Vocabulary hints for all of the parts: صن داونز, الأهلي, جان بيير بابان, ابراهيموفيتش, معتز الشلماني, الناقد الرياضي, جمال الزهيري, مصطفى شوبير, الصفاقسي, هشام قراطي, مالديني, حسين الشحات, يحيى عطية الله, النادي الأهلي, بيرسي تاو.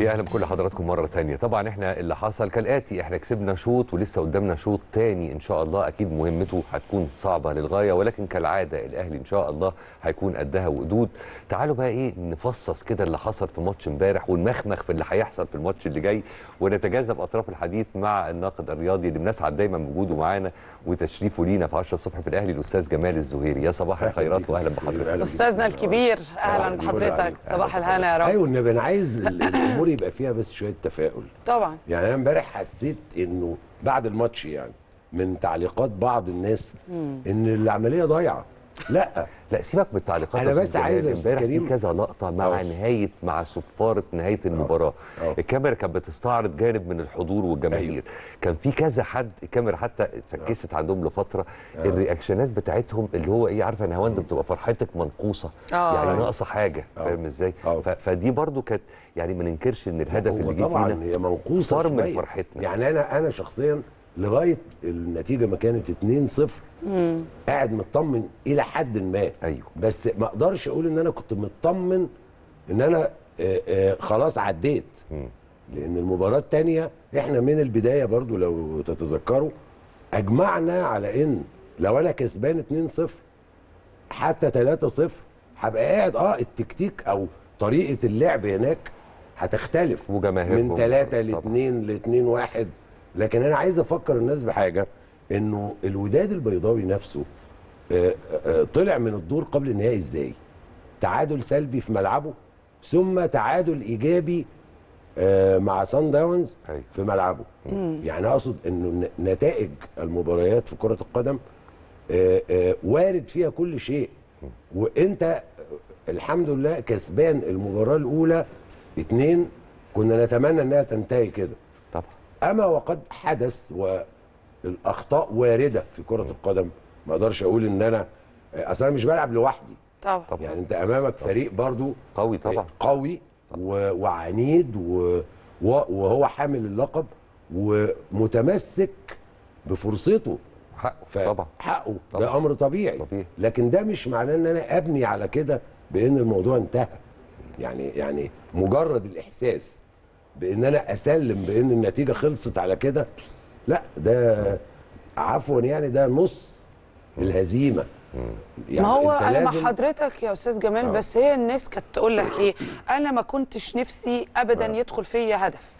يا اهلا بكل حضراتكم مره ثانيه. طبعا احنا اللي حصل كالاتي: احنا كسبنا شوط ولسه قدامنا شوط ثاني ان شاء الله، اكيد مهمته هتكون صعبه للغايه، ولكن كالعاده الاهلي ان شاء الله هيكون قدها وقدود. تعالوا بقى نفصص كده اللي حصل في ماتش امبارح، ونمخمخ في اللي هيحصل في الماتش اللي جاي، ونتجاذب اطراف الحديث مع الناقد الرياضي اللي بنسعد دايما بوجوده معانا وتشريفه لينا في 10 الصبح في الاهلي، الاستاذ جمال الزهيري. يا صباح الخيرات واهلا بحضرتك استاذنا الكبير. اهلا بحضرتك، صباح الهنا يا رب. ايوه النبي، انا عايز الامور يبقى فيها بس شويه تفاؤل. طبعا يعني انا امبارح حسيت انه بعد الماتش يعني من تعليقات بعض الناس ان العمليه ضايعه. لا سيبك من التعليقات، انا بس عايز امبارح في كذا لقطه مع نهايه، مع صفاره نهايه المباراه. الكاميرا كانت بتستعرض جانب من الحضور والجماهير. أيوه. كان في كذا حد الكاميرا حتى اتفكست عندهم لفتره. الرياكشنات بتاعتهم اللي هو عارفه يا هوندم بتبقى فرحتك منقوصه، يعني ناقصه حاجه، فاهم ازاي؟ فدي برضو كانت يعني ما ننكرش ان الهدف اللي جه طبعا هي منقوصه صار من فرحتنا. يعني انا شخصيا لغايه النتيجه ما كانت 2-0 قاعد مطمن الى حد ما. ايوه بس ما اقدرش اقول ان انا كنت مطمن ان انا خلاص عديت، لان المباراه الثانيه احنا من البدايه برضو لو تتذكروا اجمعنا على ان لو انا كسبان 2-0 حتى 3-0 هبقى قاعد التكتيك او طريقه اللعب هناك هتختلف من 3 ل2 ل2-1. لكن انا عايز افكر الناس بحاجه، انه الوداد البيضاوي نفسه طلع من الدور قبل النهائي ازاي؟ تعادل سلبي في ملعبه، ثم تعادل ايجابي مع صن داونز في ملعبه. يعني اقصد انه نتائج المباريات في كره القدم وارد فيها كل شيء، وانت الحمد لله كسبان المباراه الاولى 2، كنا نتمنى انها تنتهي كده. أما وقد حدث، والأخطاء واردة في كرة القدم. ما أقدرش أقول إن أنا أصل أنا مش بلعب لوحدي. طبعا يعني أنت أمامك فريق برضو قوي، طبعا قوي وعنيد وهو حامل اللقب ومتمسك بفرصته، حقه طبعا، حقه ده أمر طبيعي. لكن ده مش معناه إن أنا أبني على كده بإن الموضوع انتهى. يعني مجرد الإحساس بإن أنا أسلم بإن النتيجة خلصت على كده، لا ده عفوا يعني ده نص الهزيمة. يعني ما هو أنا مع حضرتك يا أستاذ جمال، بس هي الناس كانت تقول لك أنا ما كنتش نفسي أبدا يدخل فيا هدف.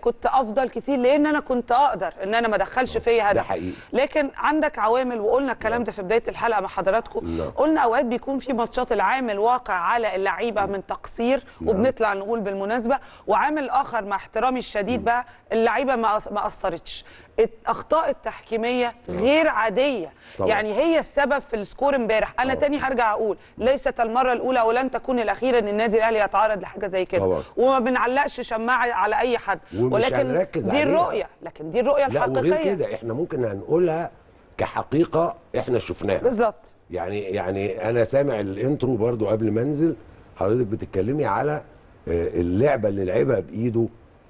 كنت أفضل كتير، لأن أنا كنت أقدر إن أنا ما أدخلش فيا هدف، ده حقيقي. لكن عندك عوامل، وقلنا الكلام ده في بداية الحلقة مع حضراتكم. قلنا أوقات بيكون في ماتشات العامل واقع على اللعيبة من تقصير، وبنطلع نقول بالمناسبة. وعامل آخر مع احترامي الشديد بقى، اللعيبة ما قصرتش، الأخطاء التحكيمية غير عادية. يعني هي السبب في السكور امبارح. انا تاني هرجع اقول ليست المره الاولى ولن تكون الاخيره ان النادي الاهلي يتعرض لحاجه زي كده. وما بنعلقش شماعه على اي حد، ولكن دي الرؤيه، لكن دي الرؤيه الحقيقيه. لا وغير كده احنا ممكن هنقولها كحقيقه احنا شفناها بالظبط. يعني انا سامع الانترو برضو قبل ما انزل، حضرتك بتتكلمي على اللعبه اللي لعبها بايده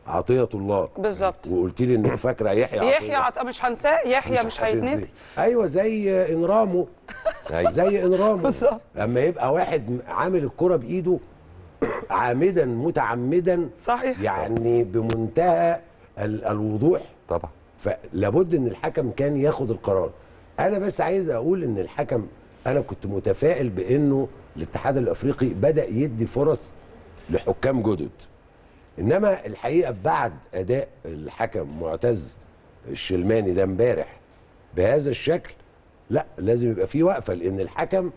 عطية الله بالظبط، وقلت لي انك فاكره يحيى مش هنساه، يحيى مش هيتنسي. ايوه زي انرامو زي انرامو بالظبط، اما يبقى واحد عامل الكره بايده عامدا متعمدا، صحيح، يعني بمنتهى الوضوح طبعا. فلابد ان الحكم كان ياخد القرار. انا بس عايز اقول ان الحكم، انا كنت متفائل بانه الاتحاد الافريقي بدا يدي فرص لحكام جدد، انما الحقيقه بعد اداء الحكم معتز الشلماني ده امبارح بهذا الشكل، لا لازم يبقى في وقفه. لان الحكم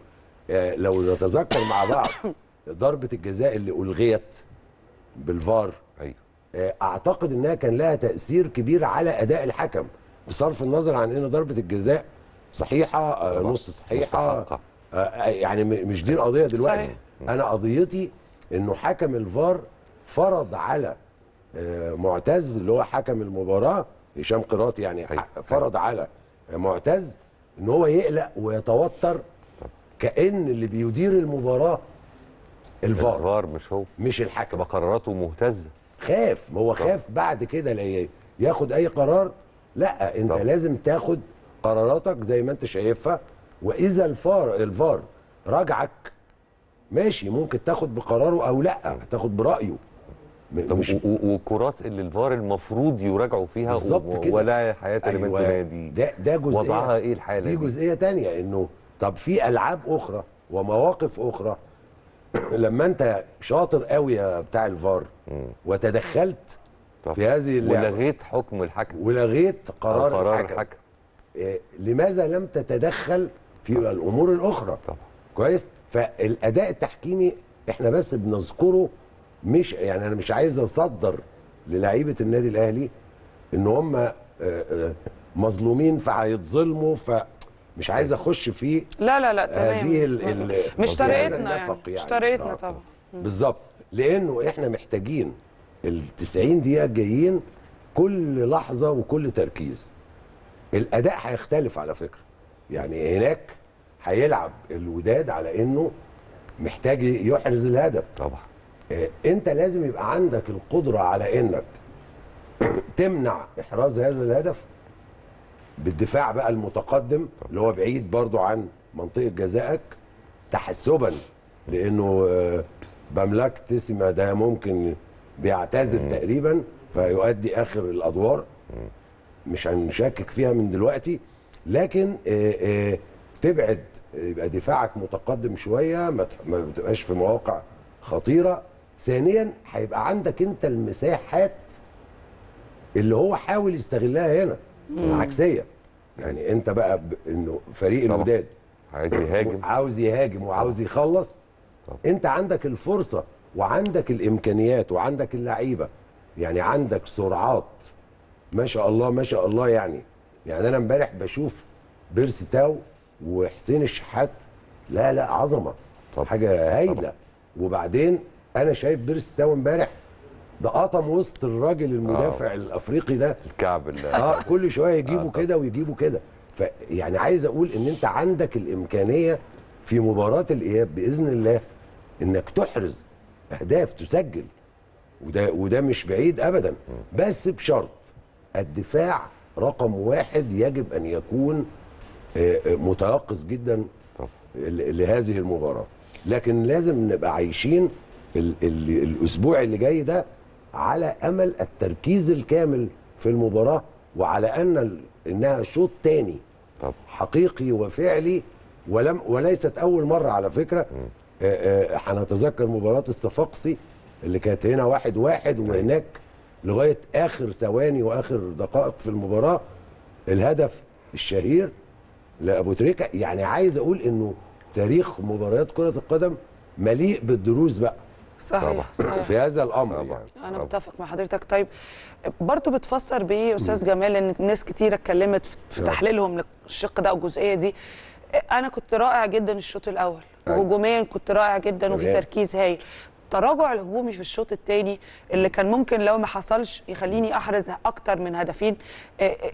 لو نتذكر مع بعض ضربه الجزاء اللي الغيت بالفار، اعتقد انها كان لها تاثير كبير على اداء الحكم، بصرف النظر عن ان ضربه الجزاء صحيحه نص صحيحه، يعني مش دي القضيه دلوقتي. انا قضيتي انه حكم الفار فرض على معتز اللي هو حكم المباراه هشام قراطي، يعني فرض على معتز ان هو يقلق ويتوتر كأن اللي بيدير المباراه الفار مش هو، مش الحكم. قراراته مهتزه، خاف، هو خاف بعد كده لا ياخد اي قرار. لا انت لازم تاخد قراراتك زي ما انت شايفها، واذا الفار راجعك ماشي ممكن تاخد بقراره او لا، تاخد برأيه، والكرات اللي الفار المفروض يراجعوا فيها بالظبط كده، ولا حياه اللي دي ده جزئيه وضعها ايه الحاله دي جزئيه ثانيه، انه طب في العاب اخرى ومواقف اخرى لما انت شاطر قوي يا بتاع الفار وتدخلت في هذه اللعبه ولغيت حكم الحكم ولغيت قرار الحكم، لماذا لم تتدخل في الامور الاخرى؟ طبعا. كويس. فالاداء التحكيمي احنا بس بنذكره، مش يعني انا مش عايز اصدر للاعيبه النادي الاهلي ان هم مظلومين فهيتظلموا، فمش عايز اخش في لا لا لا تمام، مش طريقتنا يعني. مش طريقتنا طبعا بالظبط، لانه احنا محتاجين ال 90 دقيقه الجايين كل لحظه وكل تركيز. الاداء هيختلف على فكره، يعني هناك هيلعب الوداد على انه محتاج يحرز الهدف طبعا. انت لازم يبقى عندك القدره على انك تمنع احراز هذا الهدف بالدفاع بقى المتقدم اللي هو بعيد برضو عن منطقه جزائك تحسبا لانه بملاك تسمى ده ممكن بيعتذر تقريبا فيؤدي اخر الادوار، مش هنشكك فيها من دلوقتي، لكن تبعد، يبقى دفاعك متقدم شويه، ما بتبقاش في مواقع خطيره. ثانيا هيبقى عندك انت المساحات اللي هو حاول يستغلها هنا العكسيه، يعني انت بقى انه فريق الوداد عايز يهاجم وعاوز يخلص طبعا. انت عندك الفرصه وعندك الامكانيات وعندك اللعيبه، يعني عندك سرعات ما شاء الله ما شاء الله. يعني انا امبارح بشوف بيرسي تاو وحسين الشحات، لا لا عظمه طبعا. حاجه هايله طبعا. وبعدين انا شايف بيرسي تاو امبارح ده قطم وسط الراجل المدافع الافريقي ده الكعب اللي كل شويه يجيبوا كده ويجيبوا كده. فيعني عايز اقول ان انت عندك الامكانيه في مباراه الاياب باذن الله انك تحرز اهداف، تسجل، وده مش بعيد ابدا، بس بشرط الدفاع رقم واحد يجب ان يكون متيقظ جدا لهذه المباراه. لكن لازم نبقى عايشين الاسبوع اللي جاي ده على امل التركيز الكامل في المباراه، وعلى انها شوط تاني حقيقي وفعلي، وليست اول مره على فكره. هنتذكر مباراه الصفاقسي اللي كانت هنا 1-1 وهناك لغايه اخر ثواني واخر دقائق في المباراه الهدف الشهير لابو تريكه. يعني عايز اقول انه تاريخ مباريات كرة القدم مليء بالدروس بقى. صحيح. في هذا الأمر يعني. أنا متفق مع حضرتك. طيب برضو بتفسر بإيه أستاذ جمال إن ناس كتيرة اتكلمت في تحليلهم للشق ده أو الجزئية دي؟ أنا كنت رائع جدا الشوط الأول، وهجوميا كنت رائع جدا وفي تركيز هايل. التراجع الهجومي في الشوط الثاني اللي كان ممكن لو ما حصلش يخليني احرز اكتر من هدفين،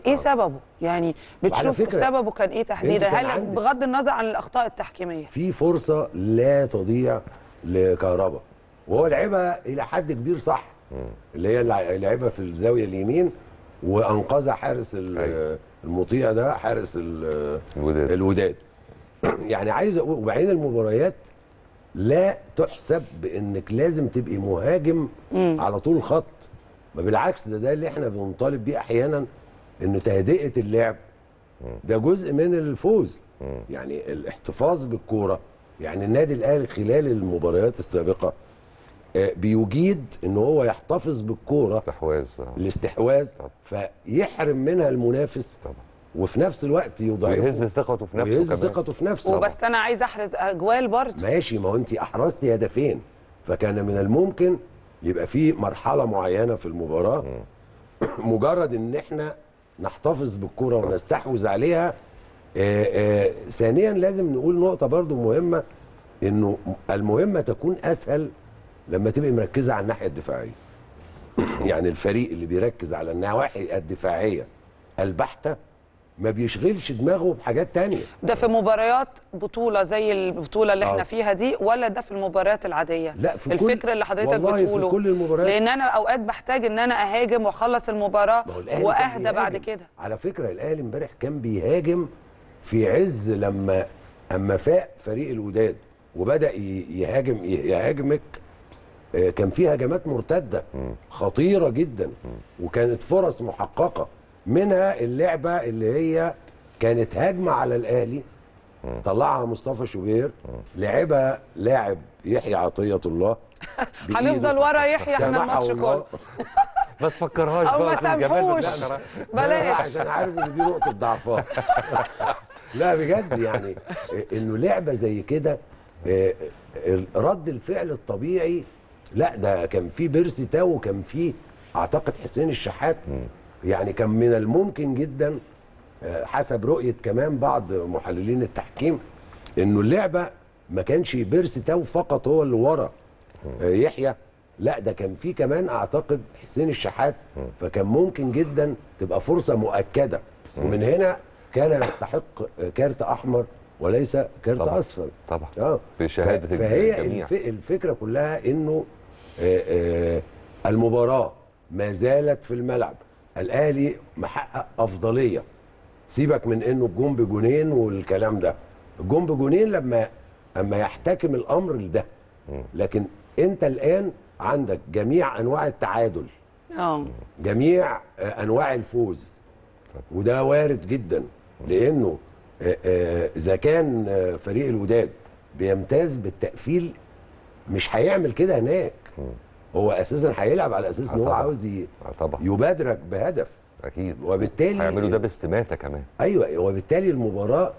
ايه سببه؟ يعني بتشوف سببه كان ايه تحديدا؟ هل بغض النظر عن الاخطاء التحكيميه في فرصه لا تضيع لكهربا وهو لعبها الى حد كبير صح، اللي هي لعبها في الزاويه اليمين وانقذها حارس المطيع ده، حارس الوداد. يعني عايز اقول وبعدين المباريات لا تحسب بانك لازم تبقي مهاجم على طول الخط، ما بالعكس ده اللي احنا بنطالب بيه احيانا، انه تهدئه اللعب ده جزء من الفوز، يعني الاحتفاظ بالكوره. يعني النادي الاهلي خلال المباريات السابقه بيجيد ان هو يحتفظ بالكوره، الاستحواذ فيحرم منها المنافس طبعا. وفي نفس الوقت يضعفه ويهز ثقته في نفسه وبس انا عايز احرز اجوال برضه. ماشي، ما هو انت احرزتي هدفين، فكان من الممكن يبقى في مرحله معينه في المباراه مجرد ان احنا نحتفظ بالكره ونستحوذ عليها. ثانيا لازم نقول نقطه برضه مهمه، انه المهمه تكون اسهل لما تبقي مركزه على الناحيه الدفاعيه. يعني الفريق اللي بيركز على النواحي الدفاعيه البحته ما بيشغلش دماغه بحاجات تانية. ده في مباريات بطولة زي البطولة اللي احنا فيها دي، ولا ده في المباريات العادية؟ لا، في الفكرة اللي حضرتك بتقوله في كل المباريات، لأن أنا أوقات بحتاج إن أنا أهاجم وأخلص المباراة وأهدى بعد كده. على فكرة الأهلي امبارح كان بيهاجم في عز لما فاق فريق الوداد وبدأ يهاجمك كان فيه هجمات مرتده خطيره جدا، وكانت فرص محققه، منها اللعبه اللي هي كانت هجمه على الاهلي طلعها مصطفى شوبير، لعبها لاعب يحيى عطيه الله. هنفضل ورا يحيى احنا الماتش كله. ما تفكرهاش بقى، او ما سامحوش، بلاش، عشان عارف ان دي نقطه ضعفها. لا بجد يعني انه لعبه زي كده رد الفعل الطبيعي، لا ده كان في بيرسي تاو، وكان في اعتقد حسين الشحات، يعني كان من الممكن جدا حسب رؤيه كمان بعض محللين التحكيم انه اللعبه ما كانش بيرسي تاو فقط هو اللي ورا يحيى، لا ده كان في كمان اعتقد حسين الشحات، فكان ممكن جدا تبقى فرصه مؤكده، ومن هنا كان يستحق كارت احمر وليس كارت اصفر طبعا. بشهاده فهي الجميع. الفكره كلها انه المباراه ما زالت في الملعب، الاهلي محقق افضليه، سيبك من انه الجون بجونين والكلام ده، الجون بجونين لما يحتكم الامر لده، لكن انت الان عندك جميع انواع التعادل، جميع انواع الفوز، وده وارد جدا لانه اذا كان فريق الوداد بيمتاز بالتقفيل مش هيعمل كده هناك، هو اساسا هيلعب على اساس ان هو عاوز يبادرك بهدف اكيد، وبالتالي هيعملوا ده باستماته كمان. ايوه، وبالتالي المباراه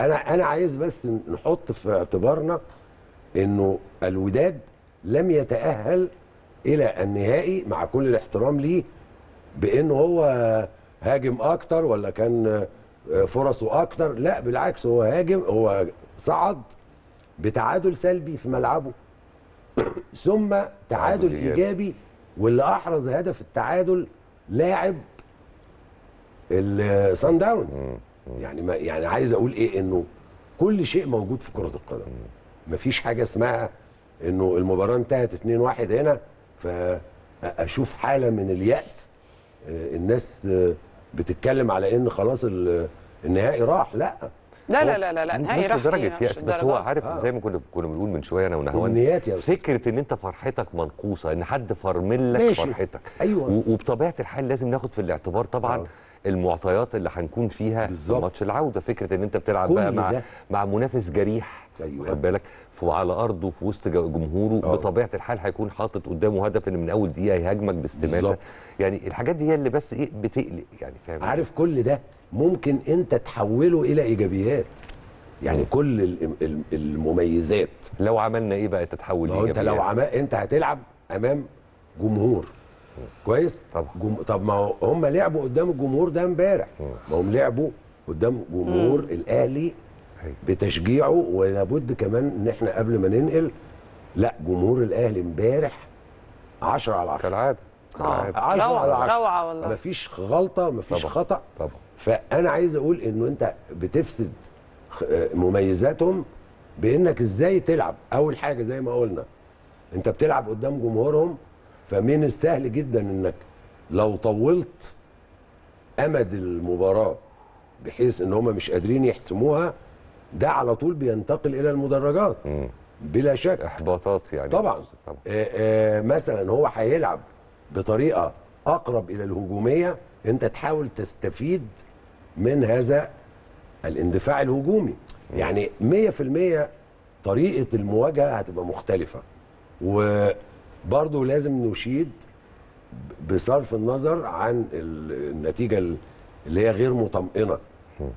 انا عايز بس نحط في اعتبارنا انه الوداد لم يتأهل إلى النهائي مع كل الاحترام ليه، بأنه هو هاجم أكتر ولا كان فرصه أكتر، لا بالعكس، هو هاجم، هو صعد بتعادل سلبي في ملعبه ثم تعادل إيجابي، واللي أحرز هدف التعادل لاعب الصن داونز. يعني عايز أقول إيه، إنه كل شيء موجود في كرة القدم، مفيش حاجة اسمها انه المباراه انتهت 2-1 هنا فاشوف حاله من اليأس، الناس بتتكلم على ان خلاص النهائي راح. لا النهائي راح، مش لدرجه يأس، بس هو عارف زي ما كنا بنقول من شويه انا ونهوان، فكره ان انت فرحتك منقوصه، ان حد فرملك فرحتك. ايوه، وبطبيعه الحال لازم ناخد في الاعتبار طبعا المعطيات اللي هنكون فيها ماتش العوده، فكره ان انت بتلعب بقى مع منافس جريح، واخد بالك، وعلى ارضه في وسط جمهوره، بطبيعه الحال هيكون حاطط قدامه هدف ان من اول دقيقه هيهاجمك باستماته. يعني الحاجات دي هي اللي بس ايه بتقلق، يعني فاهم، عارف، كل ده ممكن انت تحوله الى ايجابيات، يعني كل المميزات لو عملنا ايه بقى تتحول لايجابيات. انت لو انت هتلعب امام جمهور كويس طبعا، طب ما هم لعبوا قدام الجمهور ده امبارح، ما هم لعبوا قدام جمهور الاهلي بتشجيعه، ولابد كمان ان احنا قبل ما ننقل، لا جمهور الاهلي امبارح 10/10 كالعاده، 10/10 روعه والله، مفيش غلطه، مفيش طبعًا. خطا طبعًا. فانا عايز اقول انه انت بتفسد مميزاتهم بانك ازاي تلعب، اول حاجه زي ما قلنا انت بتلعب قدام جمهورهم، فمن السهل جدا انك لو طولت امد المباراه بحيث ان هم مش قادرين يحسموها، ده على طول بينتقل الى المدرجات بلا شك، احباطات يعني طبعا. مثلا هو هيلعب بطريقه اقرب الى الهجوميه، انت تحاول تستفيد من هذا الاندفاع الهجومي، يعني 100% طريقه المواجهه هتبقى مختلفه. وبرضه لازم نشيد بصرف النظر عن النتيجه اللي هي غير مطمئنه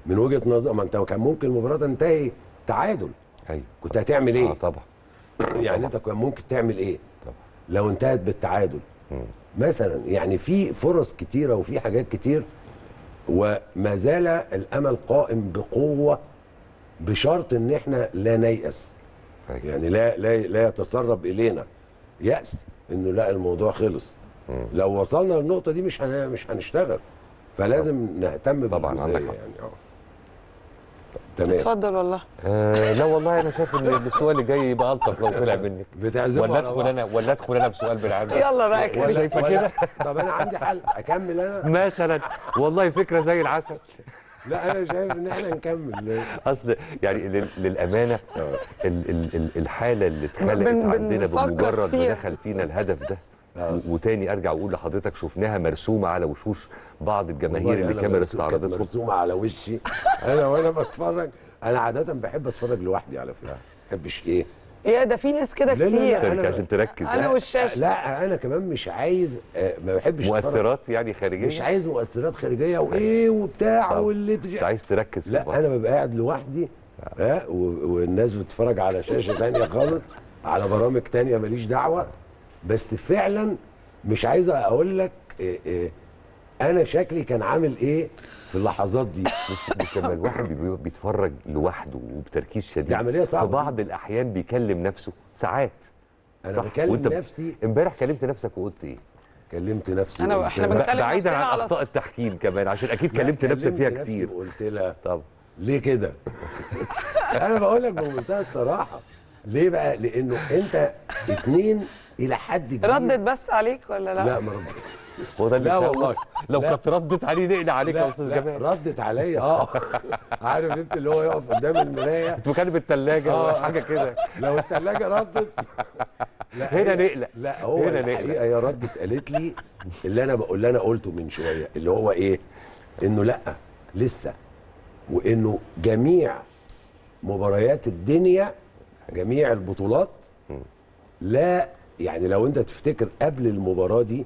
من وجهه نظر، ما انت كان ممكن المباراه تنتهي تعادل، ايوه كنت هتعمل ايه؟ طبعا يعني انت كان ممكن تعمل ايه؟ طبعا لو انتهت بالتعادل مثلا، يعني في فرص كتيره وفي حاجات كتير، وما زال الامل قائم بقوه، بشرط ان احنا لا نيأس، يعني لا يتسرب الينا يأس انه لا الموضوع خلص. لو وصلنا للنقطه دي مش هنشتغل، فلازم نهتم طبعا عندك يعني. تمام، اتفضل والله. لا والله انا شايف ان السؤال اللي جاي يبقى الطف لو طلع منك، ولا ادخل انا بسؤال بالعافيه. يلا بقى كده، شايفه كده. طب انا عندي حل اكمل انا مثلا، والله فكره زي العسل. لا انا شايف ان احنا نكمل. اصل يعني للامانه الحاله اللي اتخلقت عندنا بمجرد ما دخل فينا الهدف ده، وتاني ارجع واقول لحضرتك شفناها مرسومه على وشوش بعض الجماهير اللي كاميرا استعرضتهم، مرسومه على وشي انا وانا بتفرج. انا عاده بحب اتفرج لوحدي على فكره، ما بحبش ايه يا ده في ناس كده كتير عشان تركز انا والشاشه. لا انا كمان مش عايز، ما بحبش مؤثرات يعني خارجيه، مش عايز مؤثرات خارجيه وايه وبتاع واللي مش عايز تركز. لا انا ببقى قاعد لوحدي والناس بتتفرج على شاشه ثانيه خالص، على برامج ثانيه ماليش دعوه. بس فعلا مش عايز اقول لك انا شكلي كان عامل ايه في اللحظات دي. بس لما الواحد بيتفرج لوحده وبتركيز شديد دي عمليه صعبه، في بعض الاحيان بيكلم نفسه ساعات. انا بكلم نفسي. امبارح كلمت نفسك وقلت ايه؟ كلمت نفسي. انا احنا بنتكلم بعيدا عن اخطاء التحكيم كمان، عشان اكيد كلمت نفسك فيها كتير وقلت لها طب ليه كده؟ انا بقول لك بمنتهى الصراحه ليه بقى؟ لانه انت اتنين الى حد كبير ردت بس عليك ولا لا؟ لا ما ردتش. هو ده اللي لا والله لو كانت ردت عليه نقلع عليك يا استاذ جمال. ردت عليا عارف انت اللي هو يقف قدام المرايه كنت بكلم الثلاجه ولا حاجه كده. لو الثلاجه ردت هنا نقلق. لا هو هنا الحقيقه هي ردت قالت لي اللي انا بقول اللي انا قلته من شويه، اللي هو ايه؟ انه لا لسه، وانه جميع مباريات الدنيا جميع البطولات لا يعني لو انت تفتكر قبل المباراه دي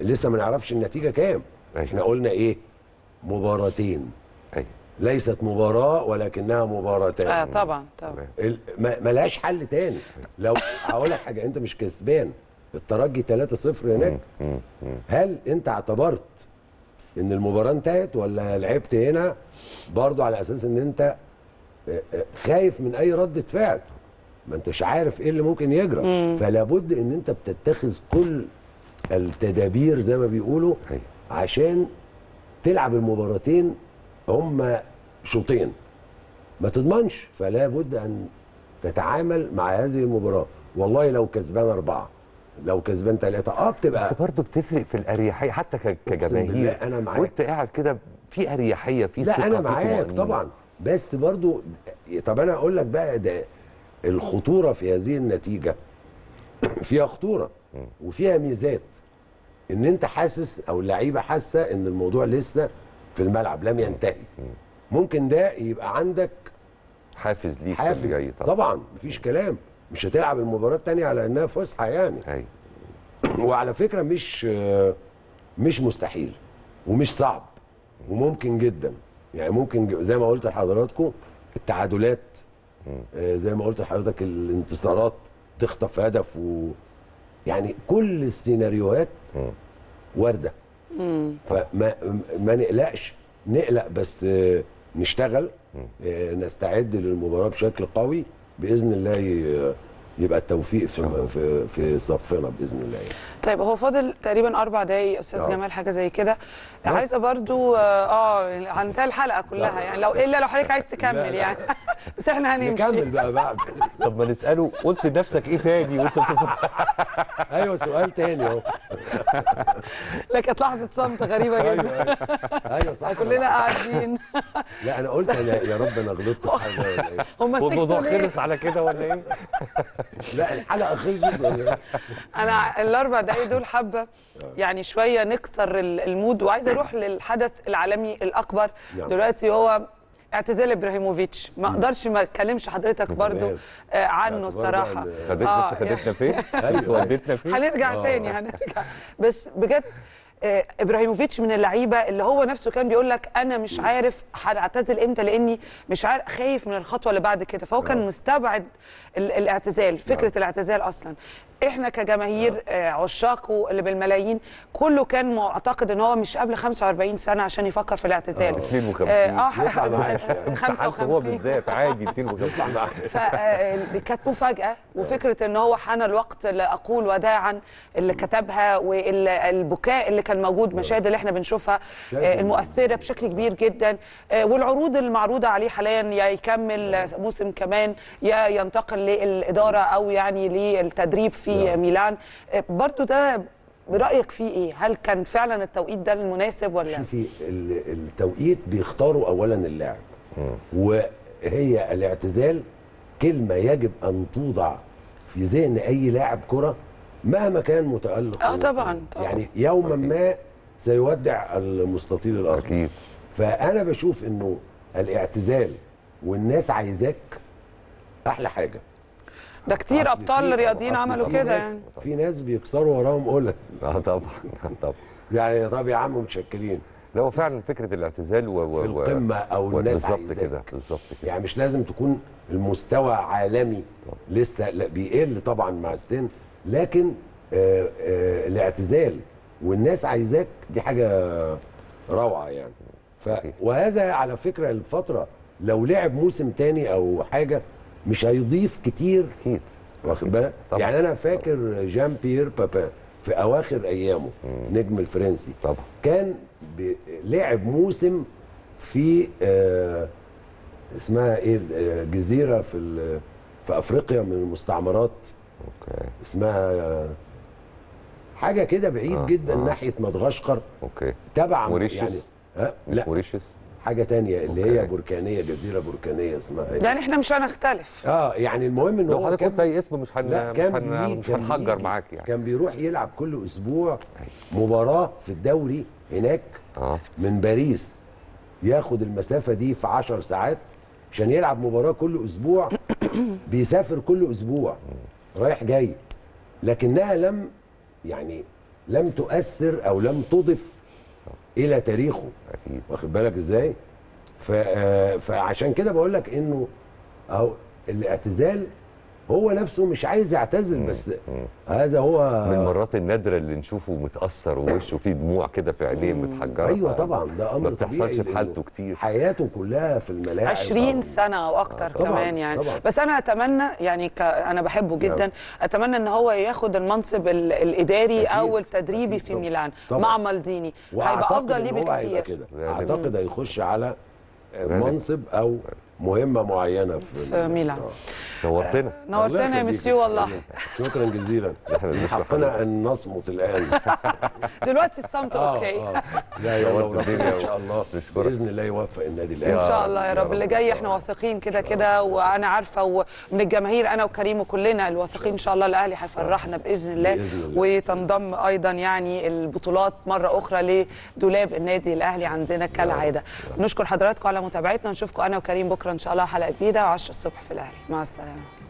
لسه ما نعرفش النتيجه كام. احنا قلنا ايه؟ مباراتين. ليست مباراه ولكنها مباراتين. طبعا طبعا ملهاش حل تاني. لو هقول لك حاجه، انت مش كسبان الترجي 3-0 هناك، هل انت اعتبرت ان المباراه انتهت ولا لعبت هنا برضو على اساس ان انت خايف من اي ردة فعل؟ ما انتش عارف ايه اللي ممكن يجرى. فلابد ان انت بتتخذ كل التدابير زي ما بيقولوا عشان تلعب المباراتين. هما شوطين ما تضمنش، فلا بد ان تتعامل مع هذه المباراه. والله لو كسبان 4 لو كسبان 3 بتبقى، بس برضه بتفرق في الاريحيه حتى كجماهير. انا معاك وانت قاعد كده في اريحيه في ثقه. لا انا معاك طبعا، بس برضه طب انا اقول لك بقى ده الخطوره في هذه النتيجه فيها خطوره وفيها ميزات. ان انت حاسس او اللعيبه حاسه ان الموضوع لسه في الملعب لم ينتهي، ممكن ده يبقى عندك حافز ليك. حافز طبعا مفيش كلام، مش هتلعب المباراه الثانيه على انها فسحه يعني. وعلى فكره مش مستحيل ومش صعب وممكن جدا يعني. ممكن زي ما قلت لحضراتكم التعادلات، زي ما قلت لحضرتك الانتصارات، تخطف هدف يعني كل السيناريوهات وارده. فما نقلقش. نقلق بس نشتغل، نستعد للمباراه بشكل قوي باذن الله. يبقى التوفيق في صفنا باذن الله يعني. طيب هو فاضل تقريبا 4 دقايق استاذ جمال، حاجه زي كده. عايزه برضو هننتهي الحلقه كلها يعني، لو الا لو حضرتك عايز تكمل لا يعني بس احنا هنمشي نكمل بقى بعد. طب ما نساله قلت لنفسك ايه تاني وانت ايوه سؤال تاني اهو. لك لحظه صمت غريبه جدا. ايوه صح كلنا قاعدين. لا انا قلت يا رب انا غلطت في حاجه ولا ايه؟ الموضوع خلص على كده ولا ايه؟ لا الحلقه خلصت ولا ايه؟ انا ال4 دقايق دول حابه يعني شويه نكسر المود، وعايزه اروح للحدث العالمي الاكبر دلوقتي، هو اعتزال ابراهيموفيتش. ما اقدرش ما اتكلمش حضرتك برضو عنه الصراحه. خدتنا فين؟ وديتنا فين؟ هنرجع تاني هنرجع. بس بجد ابراهيموفيتش من اللعيبه اللي هو نفسه كان بيقول لك انا مش عارف هعتزل امتى، لاني مش عارف، خايف من الخطوه اللي بعد كده. فهو كان مستبعد الاعتزال، فكره الاعتزال اصلا. احنا كجماهير عشاقه اللي بالملايين كله كان معتقد ان هو مش قبل 45 سنه عشان يفكر في الاعتزال. 52 55 هو بالذات عادي 52. فكانت مفاجاه، وفكره ان هو حان الوقت لاقول وداعا اللي كتبها، والبكاء اللي كان موجود، مشاهد اللي احنا بنشوفها المؤثره بشكل كبير جدا، والعروض المعروضه عليه حاليا يا يكمل موسم كمان يا ينتقل للاداره او يعني للتدريب في ميلان. برضو ده برأيك فيه ايه؟ هل كان فعلا التوقيت ده المناسب ولا؟ شوفي التوقيت بيختاروا اولا اللاعب، وهي الاعتزال كلمه يجب ان توضع في ذهن اي لاعب كره مهما كان متألق. طبعا يعني يوما ما سيودع المستطيل الارضي. فانا بشوف انه الاعتزال والناس عايزاك احلى حاجه. ده كتير ابطال رياضيين عملوا كده يعني. في ناس بيكسروا وراهم قلة. طبعا يعني طب يا عم متشكرين. لا هو فعلا فكره الاعتزال في القمه او الناس بالظبط كده يعني مش لازم تكون المستوى عالمي لسه، لا بيقل طبعا مع السن، لكن الاعتزال والناس عايزاك دي حاجه روعه يعني. وهذا على فكره الفتره لو لعب موسم تاني او حاجه مش هيضيف كتير اكيد، واخد بالك يعني. انا فاكر جان بيير بابان في اواخر ايامه نجم الفرنسي طبعا كان لعب موسم في اسمها ايه جزيره في افريقيا من المستعمرات أوكي. اسمها حاجه كده بعيد جدا ناحيه مدغشقر تبع موريشيوس يعني لا موريشيوس حاجه تانية اللي هي بركانيه، جزيره بركانيه اسمها يعني. احنا مش هنختلف يعني. المهم ان هو كان زي اسم مش هنحجر معاك يعني. كان بيروح يلعب كل اسبوع مباراه في الدوري هناك من باريس، ياخد المسافه دي في 10 ساعات عشان يلعب مباراه كل اسبوع. بيسافر كل اسبوع رايح جاي، لكنها لم تؤثر او لم تضف الى تاريخه، واخد بالك ازاي؟ فعشان كده بقول لك انه الاعتزال هو نفسه مش عايز يعتزل، بس هذا هو من المرات النادره اللي نشوفه متاثر ووشه فيه دموع كده في عينيه متحجره. ايوه طبعا ده امر طبيعي ما بتحصلش في حالته كتير، حياته كلها في الملاعب 20 سنه او اكتر كمان يعني طبعاً. بس انا اتمنى يعني انا بحبه جدا اتمنى ان هو ياخد المنصب الاداري او التدريبي في ميلان مع مالديني، هيبقى افضل ليه بكتير. اعتقد هيخش على منصب او مهمة معينة في ميلان. نورتنا يا مسيو والله. شكرا جزيلا. حقنا ان نصمت الان. دلوقتي الصمت اوكي. لا يا ربنا ان شاء الله باذن الله يوفق النادي الاهلي. ان شاء الله يا رب اللي جاي احنا واثقين كده وانا عارفه ومن الجماهير انا وكريم وكلنا الواثقين ان شاء الله الاهلي هيفرحنا باذن الله وتنضم ايضا يعني البطولات مره اخرى لدولاب النادي الاهلي عندنا كالعاده. نشكر حضراتكم على متابعتنا، نشوفكم انا وكريم بكره ان شاء الله حلقه جديده 10 الصبح في الاهلي. مع السلامه.